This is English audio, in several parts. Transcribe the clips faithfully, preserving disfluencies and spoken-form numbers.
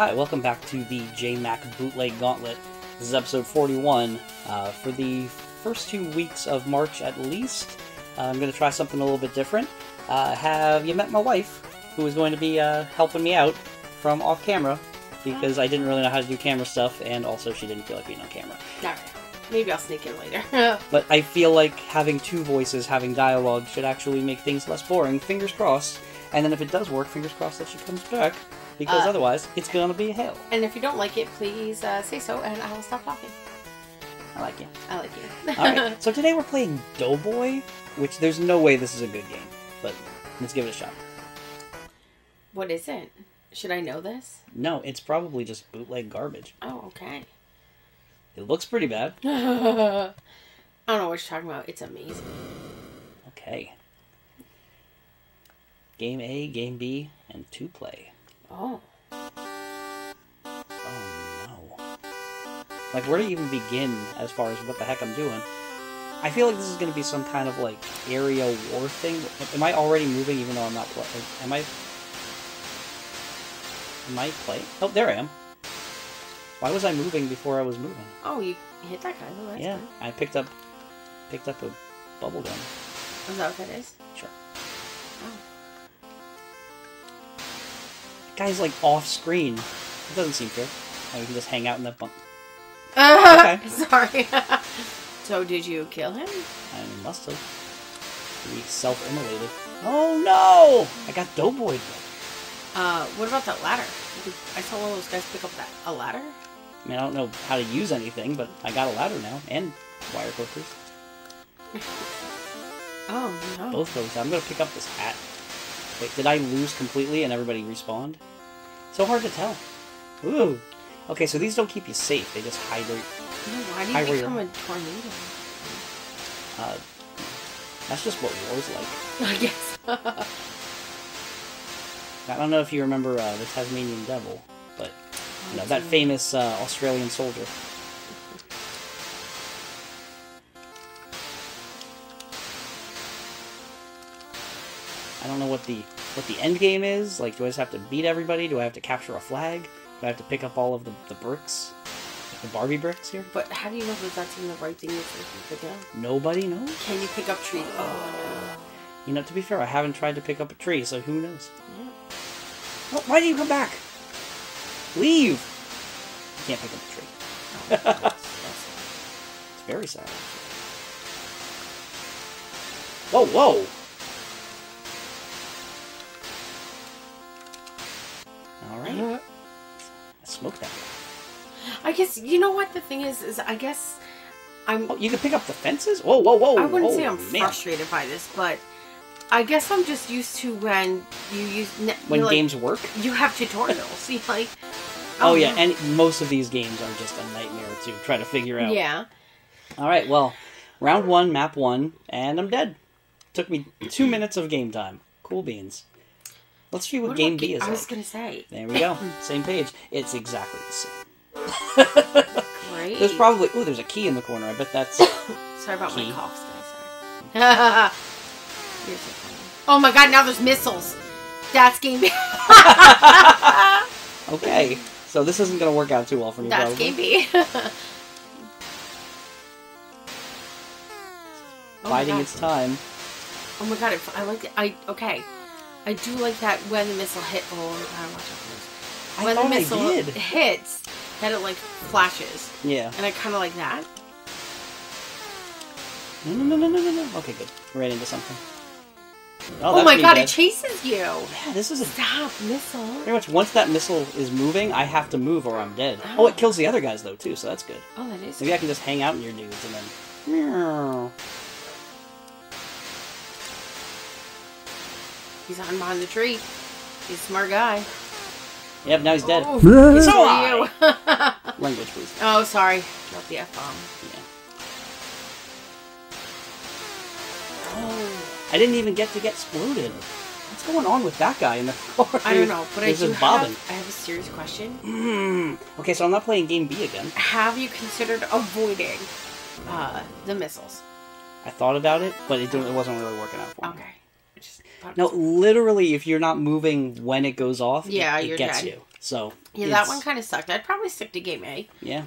Hi, welcome back to the JMaq bootleg gauntlet. This is episode forty-one. Uh, for the first two weeks of March at least, uh, I'm going to try something a little bit different. Uh, have you met my wife, who is going to be uh, helping me out from off camera, because I didn't really know how to do camera stuff, and also she didn't feel like being on camera. All right. Maybe I'll sneak in later. But I feel like having two voices, having dialogue, should actually make things less boring. Fingers crossed. And then if it does work, fingers crossed that she comes back, because uh, otherwise it's gonna be hell. And if you don't like it, please uh, say so, and I will stop talking. I like you. I like you. All right. So today we're playing Doughboy, which there's no way this is a good game, but let's give it a shot. What is it? Should I know this? No, it's probably just bootleg garbage. Oh, okay. It looks pretty bad. I don't know what you're talking about. It's amazing. Okay. Game A, Game B, and two play. Oh. Oh, no. Like, where do you even begin as far as what the heck I'm doing? I feel like this is going to be some kind of, like, area war thing. Am I already moving even though I'm not playing? Am I... Am I playing? Oh, there I am. Why was I moving before I was moving? Oh, you hit that guy. Oh, that's yeah, good. I picked up, picked up a bubble gun. Is that what that is? Sure. Oh. That guy's like off screen. It doesn't seem fair. Now we can just hang out in that bunk. Uh, okay. Sorry. So did you kill him? I must have. He self-immolated. Oh no! I got Doughboyed. Uh, what about that ladder? I saw one of those guys pick up that a ladder. I mean, I don't know how to use anything, but I got a ladder now, and wire clippers. Oh, no. Both those. I'm going to pick up this hat. Wait, did I lose completely and everybody respawned? So hard to tell. Ooh. Okay, so these don't keep you safe. They just hide their... No, why do you become your... a tornado? Uh, that's just what war's like. I guess. I don't know if you remember uh, the Tasmanian Devil, but... You know, that famous uh, Australian soldier. I don't know what the what the end game is. Like, do I just have to beat everybody? Do I have to capture a flag? Do I have to pick up all of the, the bricks? Like the Barbie bricks here? But how do you know that that's even the right thing to pick up? Nobody knows. Can you pick up trees? Oh. You know, to be fair, I haven't tried to pick up a tree, so who knows? Yeah. Well, why do you come back? Leave! You can't pick up the tree. Oh, that's, that's it's very sad. Whoa, whoa! Alright. Uh, I smoked that guy. I guess, you know what the thing is, is I guess I'm... Oh, you can pick up the fences? Whoa, whoa, whoa! I wouldn't whoa, say I'm man. frustrated by this, but... I guess I'm just used to when you use... When like, games work? You have tutorials. You like... Oh, oh yeah, no. And most of these games are just a nightmare to try to figure out. Yeah. Alright, well, round one, map one, and I'm dead. Took me two minutes of game time. Cool beans. Let's see what, what game B is. I was going to say. There we go. Same page. It's exactly the same. Great. There's probably... Ooh, there's a key in the corner. I bet that's... Sorry about key. my coughs, guys. Sorry. You're so funny. Oh my god, now there's missiles. That's game B. Okay, so this isn't going to work out too well for me, That's probably. game B. Biding oh its time. Oh my god, I like it. I, okay. I do like that when the missile hit. Oh, I don't watch it. When I the missile I did. hits, that it like flashes. Yeah. And I kind of like that. No, no, no, no, no, no. Okay, good. Ran into something. Oh, oh my god, bad. It chases you! Yeah, this is a... Stop, missile. Pretty much, once that missile is moving, I have to move or I'm dead. Oh, oh it kills the other guys, though, too, so that's good. Oh, that is Maybe good. I can just hang out in your dudes and then... He's hiding behind the tree. He's a smart guy. Yep, now he's dead. Oh, he's so high! Language, please. Oh, sorry. Drop the F-bomb. Yeah. I didn't even get to get exploded. What's going on with that guy in the car? I don't know, but I do bobbing. have... I have a serious question. Mm. Okay, so I'm not playing Game B again. Have you considered avoiding uh, the missiles? I thought about it, but it, didn't, it wasn't really working out for me. Okay. I just no, literally, if you're not moving when it goes off, yeah, it, it you're gets dead. you. So yeah, that one kind of sucked. I'd probably stick to game A. Yeah.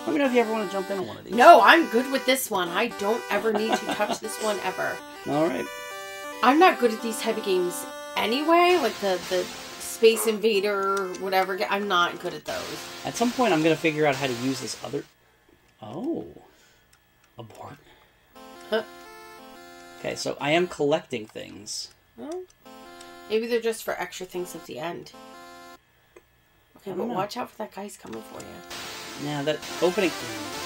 Let me know if you ever want to jump into one of these. No, I'm good with this one. I don't ever need to touch this one ever. All right. I'm not good at these heavy games anyway, like the the Space Invader, whatever. I'm not good at those. At some point, I'm gonna figure out how to use this other. Oh, abort. Huh. Okay, so I am collecting things. Well, maybe they're just for extra things at the end. Okay, but know. Watch out for that guy. He's coming for you. Now that opening.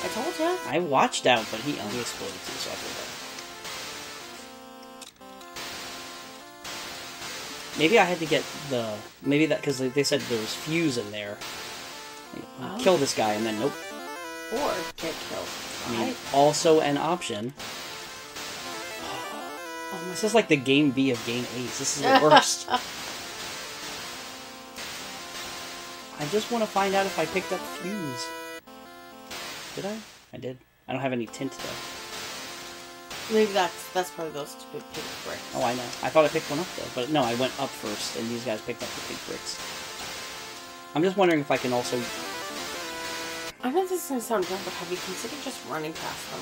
I told you. I watched out, but he only exploded to the software. Maybe I had to get the maybe that because they said there was fuse in there. Like, oh. Kill this guy and then nope. Or get killed. I mean, right. Also an option. Oh, this is like the game B of game A. This is the worst. I just want to find out if I picked up fuse. Did I? I did. I don't have any tint though. Maybe that's that's probably those two big bricks. Oh, I know. I thought I picked one up though, but no, I went up first, and these guys picked up the big bricks. I'm just wondering if I can also. I know this is gonna sound dumb, but have you considered just running past them?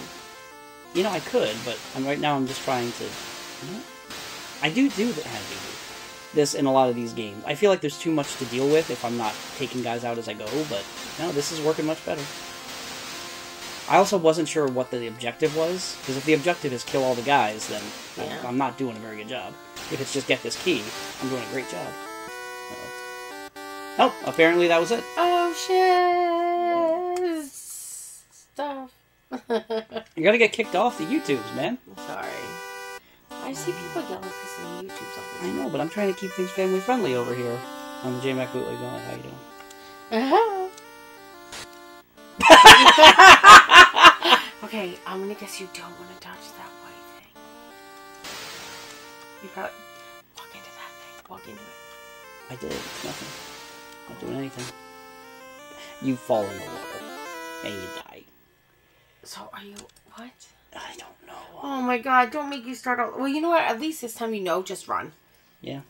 You know, I could, but I'm, right now I'm just trying to... You know, I do do that, I do this in a lot of these games. I feel like there's too much to deal with if I'm not taking guys out as I go, but no, this is working much better. I also wasn't sure what the objective was, because if the objective is kill all the guys, then yeah. I'm, I'm not doing a very good job. If it's just get this key, I'm doing a great job. Uh-oh. Oh, apparently that was it. Oh, shit! Stuff. You're gonna get kicked off the YouTubes, man. I'm sorry. I see people yelling because the YouTubes off. I know, but I'm trying to keep things family friendly over here. I'm JMaq bootleg gauntlet. How you doing? Uh-huh. Okay, I'm gonna guess you don't want to touch that white thing. You probably walk into that thing. Walk into it. I did. Nothing. Not doing anything. You fall in the water and you die. So are you what? I don't know. Oh my god! Don't make you start all. Well, you know what? At least this time you know. Just run. Yeah.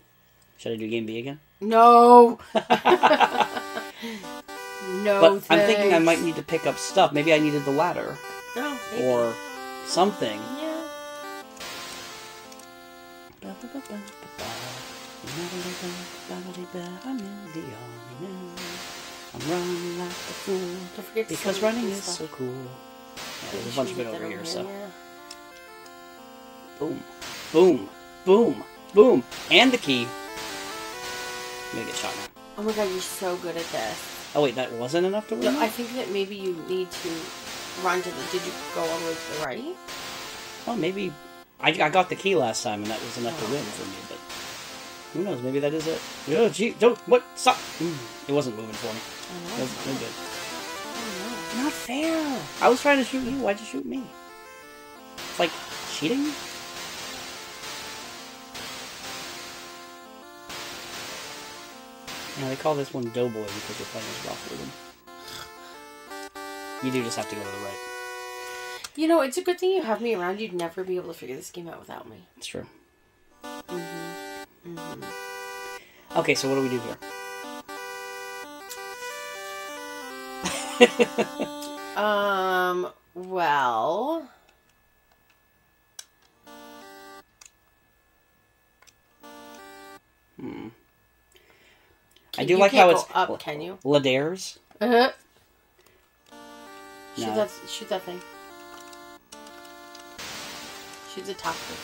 Should I do game B again? No. No. But thanks. I'm thinking I might need to pick up stuff. Maybe I needed the ladder. No. Oh, or something. Yeah. I'm running like a fool. Don't forget to because running is stuff. So cool. Yeah, there's a bunch of it over here, so. Boom. Boom. Boom. Boom. And the key. I'm gonna get shot now. Oh my god, you're so good at this. Oh wait, that wasn't enough to win? No, I think that maybe you need to run to the... Did you go all the way to the right? Well, maybe... I, I got the key last time, and that was enough oh. to win for me, but... Who knows, maybe that is it. Oh, gee, don't... What? Stop! Mm, it wasn't moving for me. Oh, it was, it was good. Not fair! I was trying to shoot you, why'd you shoot me? It's like, cheating? Now they call this one Doughboy because you're playing as rough with him. You do just have to go to the right. You know, it's a good thing you have me around, you'd never be able to figure this game out without me. It's true. Mm-hmm. Mm-hmm. Okay, so what do we do here? um, well... Hmm. I do like how it's... up, can you? Ladares. Uh-huh. Shoot, no. that, shoot that thing. Shoot the top of it.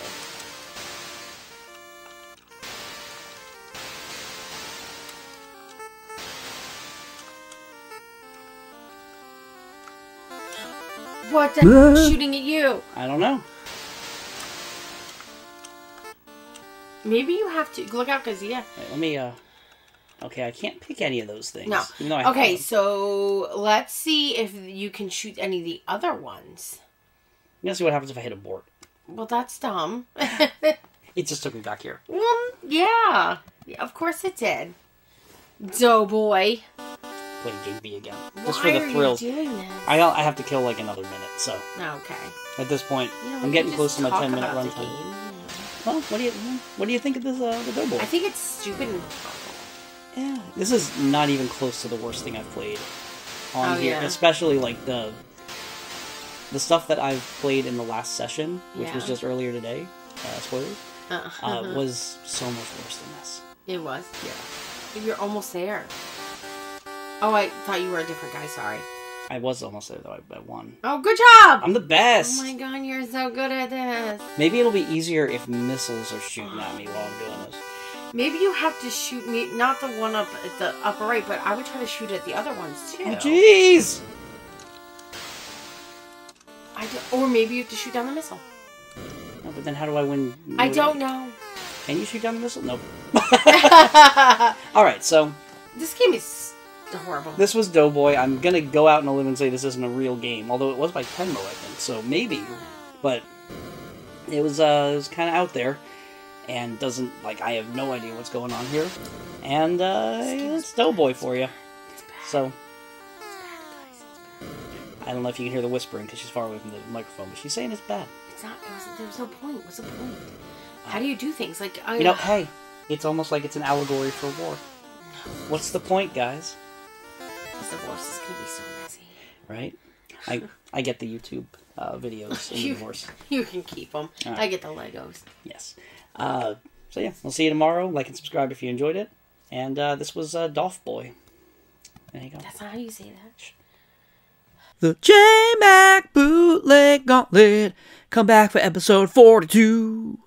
What the uh, shooting at you? I don't know. Maybe you have to look out because yeah. Wait, let me. Uh, okay, I can't pick any of those things. No. Even though I okay, so let's see if you can shoot any of the other ones. Let's see what happens if I hit abort. Well, that's dumb. It just took me back here. Well, yeah. yeah of course it did. Doughboy. Play game B again. Just Why for the thrills. Are you doing this? I I have to kill like another minute, so. Okay. At this point, you know, I'm getting close to my ten minute runtime. Well, what do you what do you think of this uh, the Doughboy? I think it's stupid and awful. eh. This is not even close to the worst thing I've played on oh, here. Yeah. Especially, like, the the stuff that I've played in the last session, which yeah. was just earlier today, uh, spoilers, uh, uh, was so much worse than this. It was? Yeah. You're almost there. Oh, I thought you were a different guy, sorry. I was almost there, though. I, I won. Oh, good job! I'm the best! Oh my god, you're so good at this. Maybe it'll be easier if missiles are shooting at me while I'm doing this. Maybe you have to shoot me, not the one up at the upper right, but I would try to shoot at the other ones, too. Oh, jeez! I do, or maybe you have to shoot down the missile. No, but then how do I win? I don't know. Can you shoot down the missile? Nope. Alright, so... this game is... horrible. This was Doughboy. I'm gonna go out on a limb and say this isn't a real game, although it was by Tenmo, I think, so maybe. But it was uh, it was kind of out there, and doesn't like I have no idea what's going on here. And uh, it's Doughboy for you. So I don't know if you can hear the whispering because she's far away from the microphone, but she's saying it's bad. It's not. It was, there was no point. What's the point? How do you do things like? I... You know, hey, it's almost like it's an allegory for war. What's the point, guys? The divorce is going to be so messy. Right? I I get the YouTube uh, videos in you, divorce. You can keep them. Right. I get the Legos. Yes. Uh, so yeah, we'll see you tomorrow. Like and subscribe if you enjoyed it. And uh, this was uh, Doughboy. There you go. That's not how you say that. The J Mac bootleg gauntlet. Come back for episode forty-two.